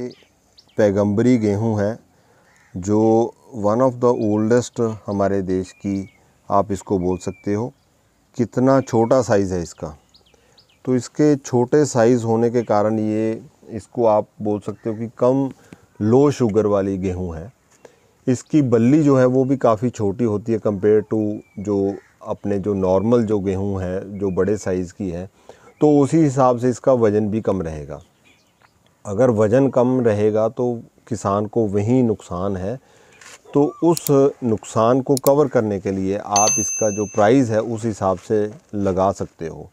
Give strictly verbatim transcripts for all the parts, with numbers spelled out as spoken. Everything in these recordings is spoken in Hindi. पैगंबरी गेहूं है जो वन ऑफ द ओल्डेस्ट हमारे देश की आप इसको बोल सकते हो। कितना छोटा साइज़ है इसका, तो इसके छोटे साइज़ होने के कारण ये इसको आप बोल सकते हो कि कम लो शुगर वाली गेहूं है। इसकी बल्ली जो है वो भी काफ़ी छोटी होती है कंपेयर टू जो अपने जो नॉर्मल जो गेहूं है जो बड़े साइज़ की है, तो उसी हिसाब से इसका वज़न भी कम रहेगा। अगर वज़न कम रहेगा तो किसान को वही नुकसान है, तो उस नुकसान को कवर करने के लिए आप इसका जो प्राइस है उस हिसाब से लगा सकते हो।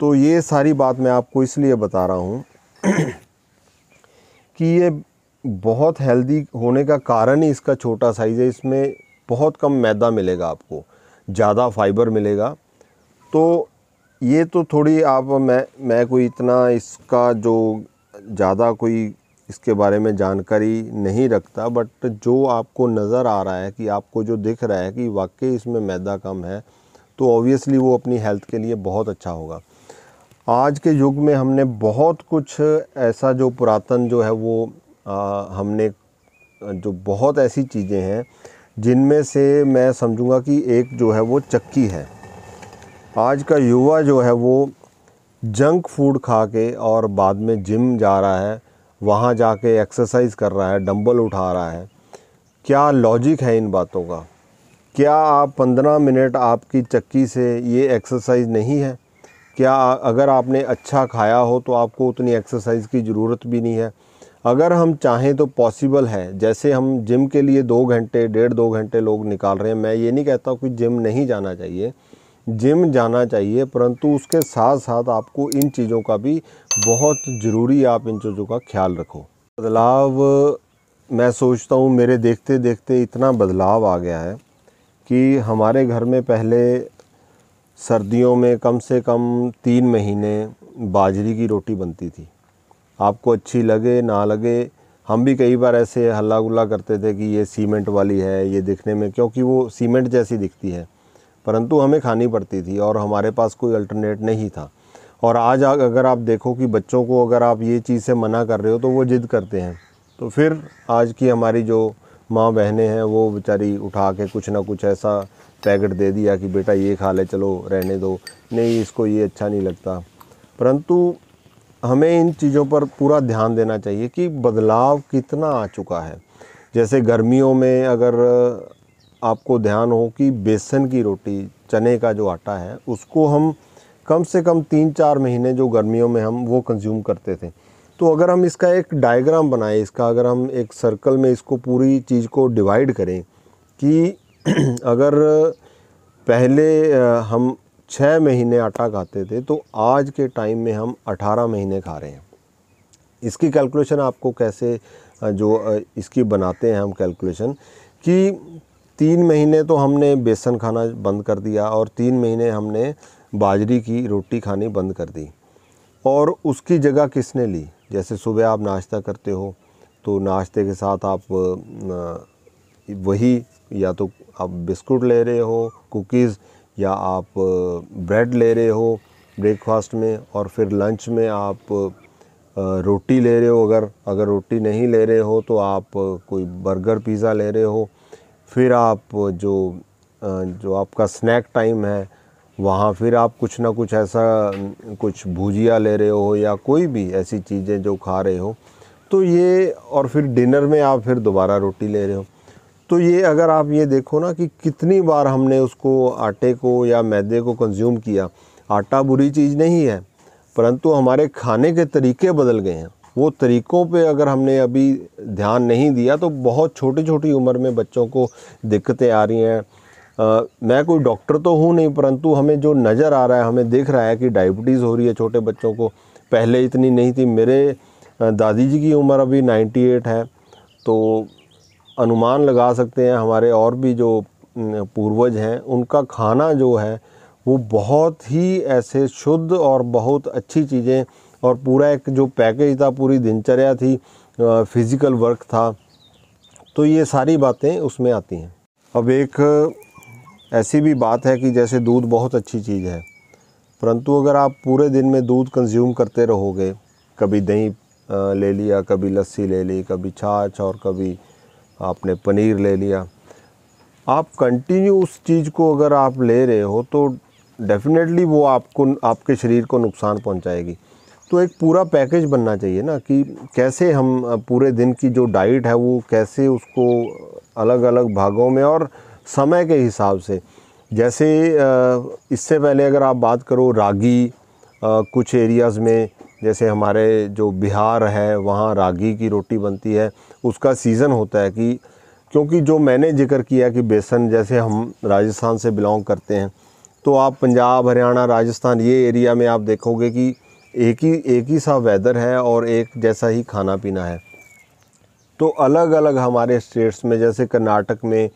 तो ये सारी बात मैं आपको इसलिए बता रहा हूँ कि ये बहुत हेल्दी होने का कारण ही इसका छोटा साइज़ है। इसमें बहुत कम मैदा मिलेगा आपको, ज़्यादा फाइबर मिलेगा। तो ये तो थोड़ी आप मैं मैं कोई इतना इसका जो ज़्यादा कोई इसके बारे में जानकारी नहीं रखता, बट जो आपको नज़र आ रहा है कि आपको जो दिख रहा है कि वाकई इसमें मैदा कम है, तो ऑब्वियसली वो अपनी हेल्थ के लिए बहुत अच्छा होगा। आज के युग में हमने बहुत कुछ ऐसा जो पुरातन जो है वो आ, हमने जो बहुत ऐसी चीज़ें हैं जिनमें से मैं समझूंगा कि एक जो है वो चक्की है। आज का युवा जो है वो जंक फूड खा के और बाद में जिम जा रहा है, वहाँ जाके एक्सरसाइज कर रहा है, डंबल उठा रहा है। क्या लॉजिक है इन बातों का? क्या आप पंद्रह मिनट आपकी चक्की से ये एक्सरसाइज नहीं है? क्या अगर आपने अच्छा खाया हो तो आपको उतनी एक्सरसाइज की ज़रूरत भी नहीं है? अगर हम चाहें तो पॉसिबल है। जैसे हम जिम के लिए दो घंटे डेढ़ दो घंटे लोग निकाल रहे हैं, मैं ये नहीं कहता कि जिम नहीं जाना चाहिए, जिम जाना चाहिए, परंतु उसके साथ साथ आपको इन चीज़ों का भी बहुत ज़रूरी, आप इन चीज़ों का ख्याल रखो। बदलाव मैं सोचता हूँ मेरे देखते देखते इतना बदलाव आ गया है कि हमारे घर में पहले सर्दियों में कम से कम तीन महीने बाजरे की रोटी बनती थी। आपको अच्छी लगे ना लगे, हम भी कई बार ऐसे हल्ला गुल्ला करते थे कि ये सीमेंट वाली है ये दिखने में, क्योंकि वो सीमेंट जैसी दिखती है, परंतु हमें खानी पड़ती थी और हमारे पास कोई अल्टरनेट नहीं था। और आज अगर आप देखो कि बच्चों को अगर आप ये चीज़ से मना कर रहे हो तो वो जिद करते हैं। तो फिर आज की हमारी जो माँ बहनें हैं वो बेचारी उठा के कुछ ना कुछ ऐसा पैकेट दे दिया कि बेटा ये खा ले, चलो रहने दो, नहीं इसको ये अच्छा नहीं लगता। परंतु हमें इन चीज़ों पर पूरा ध्यान देना चाहिए कि बदलाव कितना आ चुका है। जैसे गर्मियों में अगर आपको ध्यान हो कि बेसन की रोटी, चने का जो आटा है, उसको हम कम से कम तीन चार महीने जो गर्मियों में हम वो कंज्यूम करते थे। तो अगर हम इसका एक डायग्राम बनाएं, इसका अगर हम एक सर्कल में इसको पूरी चीज़ को डिवाइड करें कि अगर पहले हम छः महीने आटा खाते थे तो आज के टाइम में हम अठारह महीने खा रहे हैं। इसकी कैलकुलेशन आपको कैसे जो इसकी बनाते हैं हम कैलकुलेशन कि तीन महीने तो हमने बेसन खाना बंद कर दिया और तीन महीने हमने बाजरी की रोटी खानी बंद कर दी, और उसकी जगह किसने ली? जैसे सुबह आप नाश्ता करते हो तो नाश्ते के साथ आप वही या तो आप बिस्कुट ले रहे हो, कुकीज़, या आप ब्रेड ले रहे हो ब्रेकफास्ट में, और फिर लंच में आप रोटी ले रहे हो। अगर अगर रोटी नहीं ले रहे हो तो आप कोई बर्गर पिज़्ज़ा ले रहे हो। फिर आप जो जो आपका स्नैक टाइम है वहाँ फिर आप कुछ ना कुछ ऐसा कुछ भुजिया ले रहे हो या कोई भी ऐसी चीज़ें जो खा रहे हो, तो ये, और फिर डिनर में आप फिर दोबारा रोटी ले रहे हो। तो ये अगर आप ये देखो ना कि कितनी बार हमने उसको आटे को या मैदे को कंज्यूम किया। आटा बुरी चीज़ नहीं है, परंतु हमारे खाने के तरीके बदल गए हैं। वो तरीक़ों पे अगर हमने अभी ध्यान नहीं दिया तो बहुत छोटी छोटी उम्र में बच्चों को दिक्कतें आ रही हैं। आ, मैं कोई डॉक्टर तो हूँ नहीं, परंतु हमें जो नज़र आ रहा है, हमें दिख रहा है कि डायबिटीज़ हो रही है छोटे बच्चों को। पहले इतनी नहीं थी। मेरे दादी जी की उम्र अभी नाइन्टी एट है, तो अनुमान लगा सकते हैं हमारे और भी जो पूर्वज हैं उनका खाना जो है वो बहुत ही ऐसे शुद्ध और बहुत अच्छी चीज़ें, और पूरा एक जो पैकेज था, पूरी दिनचर्या थी, फिज़िकल वर्क था, तो ये सारी बातें उसमें आती हैं। अब एक ऐसी भी बात है कि जैसे दूध बहुत अच्छी चीज़ है, परंतु अगर आप पूरे दिन में दूध कंज्यूम करते रहोगे, कभी दही ले लिया, कभी लस्सी ले ली, कभी छाछ और कभी आपने पनीर ले लिया। आप कंटिन्यू उस चीज़ को अगर आप ले रहे हो तो डेफिनेटली वो आपको, आपके शरीर को नुकसान पहुंचाएगी। तो एक पूरा पैकेज बनना चाहिए ना कि कैसे हम पूरे दिन की जो डाइट है वो कैसे उसको अलग अलग भागों में और समय के हिसाब से। जैसे इससे पहले अगर आप बात करो रागी, कुछ एरियाज़ में जैसे हमारे जो बिहार है वहाँ रागी की रोटी बनती है, उसका सीज़न होता है कि क्योंकि जो मैंने जिक्र किया कि बेसन, जैसे हम राजस्थान से बिलोंग करते हैं तो आप पंजाब, हरियाणा, राजस्थान ये एरिया में आप देखोगे कि एक ही एक ही सा वेदर है और एक जैसा ही खाना पीना है। तो अलग अलग हमारे स्टेट्स में जैसे कर्नाटक में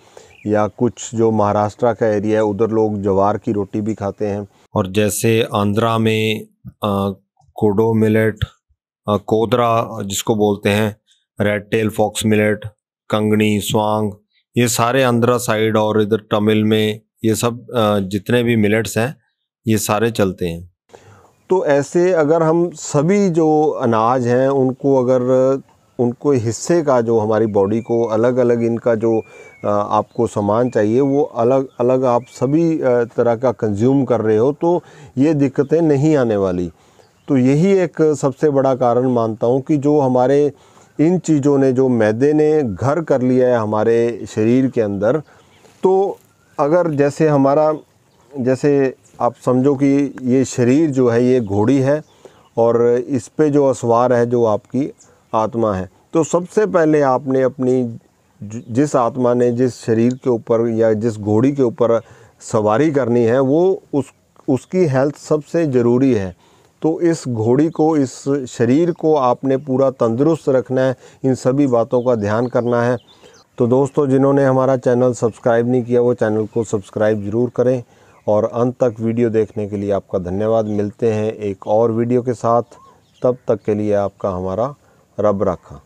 या कुछ जो महाराष्ट्र का एरिया है उधर लोग ज्वार की रोटी भी खाते हैं, और जैसे आंध्रा में आ, कोडो मिलेट, आ, कोदरा जिसको बोलते हैं, रेड टेल फॉक्स मिलेट, कंगनी, स्वांग, ये सारे आंध्रा साइड और इधर तमिल में ये सब आ, जितने भी मिलेट्स हैं ये सारे चलते हैं। तो ऐसे अगर हम सभी जो अनाज हैं उनको अगर उनको हिस्से का जो हमारी बॉडी को अलग अलग इनका जो आपको सामान चाहिए वो अलग अलग आप सभी तरह का कंज्यूम कर रहे हो तो ये दिक्कतें नहीं आने वाली। तो यही एक सबसे बड़ा कारण मानता हूँ कि जो हमारे इन चीज़ों ने, जो मैदे ने घर कर लिया है हमारे शरीर के अंदर। तो अगर जैसे हमारा, जैसे आप समझो कि ये शरीर जो है ये घोड़ी है और इस पे जो असवार है जो आपकी आत्मा है। तो सबसे पहले आपने अपनी जिस आत्मा ने जिस शरीर के ऊपर या जिस घोड़ी के ऊपर सवारी करनी है वो उस उसकी हेल्थ सबसे ज़रूरी है। तो इस घोड़ी को, इस शरीर को आपने पूरा तंदुरुस्त रखना है, इन सभी बातों का ध्यान करना है। तो दोस्तों, जिन्होंने हमारा चैनल सब्सक्राइब नहीं किया वो चैनल को सब्सक्राइब ज़रूर करें, और अंत तक वीडियो देखने के लिए आपका धन्यवाद। मिलते हैं एक और वीडियो के साथ, तब तक के लिए आपका हमारा रब रखा।